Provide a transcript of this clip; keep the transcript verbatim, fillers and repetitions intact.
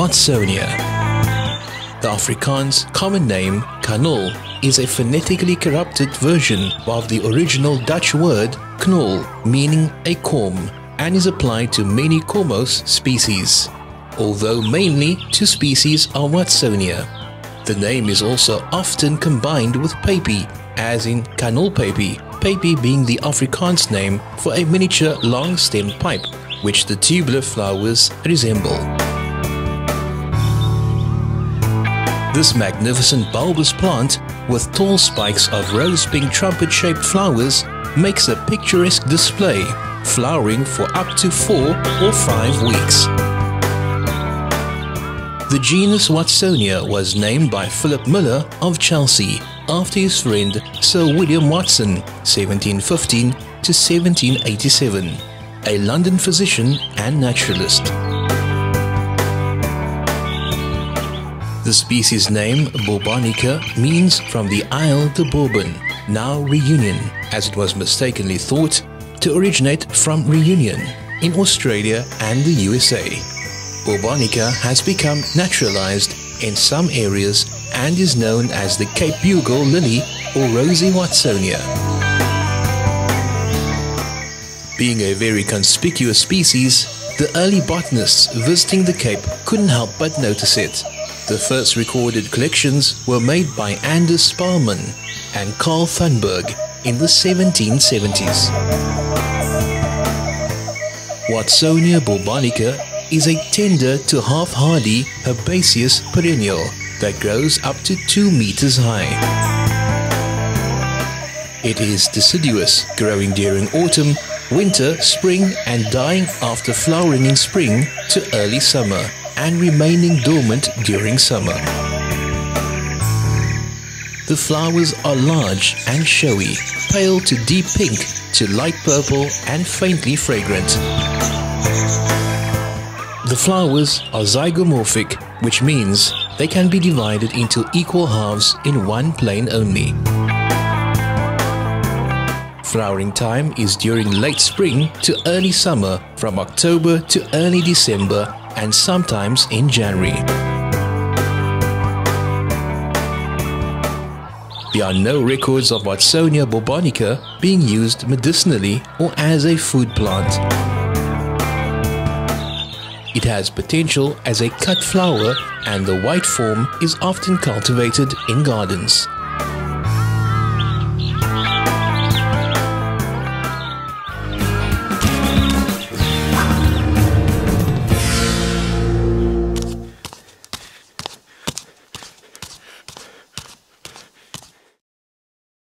Watsonia. The Afrikaans common name kanol is a phonetically corrupted version of the original Dutch word knol, meaning a corm, and is applied to many kormos species, although mainly to species of Watsonia. The name is also often combined with papie, as in kanolpapie, papie being the Afrikaans name for a miniature long-stemmed pipe, which the tubular flowers resemble. This magnificent bulbous plant, with tall spikes of rose-pink trumpet-shaped flowers, makes a picturesque display, flowering for up to four or five weeks. The genus Watsonia was named by Philip Miller of Chelsea after his friend Sir William Watson, seventeen fifteen to seventeen eighty-seven, a London physician and naturalist. The species name Bourbonica means from the Isle de Bourbon, now Reunion, as it was mistakenly thought to originate from Reunion in Australia and the U S A. Bourbonica has become naturalized in some areas and is known as the Cape Bugle Lily or Rosy Watsonia. Being a very conspicuous species, the early botanists visiting the Cape couldn't help but notice it. The first recorded collections were made by Anders Sparman and Carl Thunberg in the seventeen seventies. Watsonia bourbonica is a tender to half-hardy herbaceous perennial that grows up to two meters high. It is deciduous, growing during autumn, winter, spring and dying after flowering in spring to early summer and remaining dormant during summer. The flowers are large and showy, pale to deep pink to light purple and faintly fragrant. The flowers are zygomorphic, which means they can be divided into equal halves in one plane only. Flowering time is during late spring to early summer, from October to early December and sometimes in January. There are no records of Watsonia bourbonica being used medicinally or as a food plant. It has potential as a cut flower and the white form is often cultivated in gardens.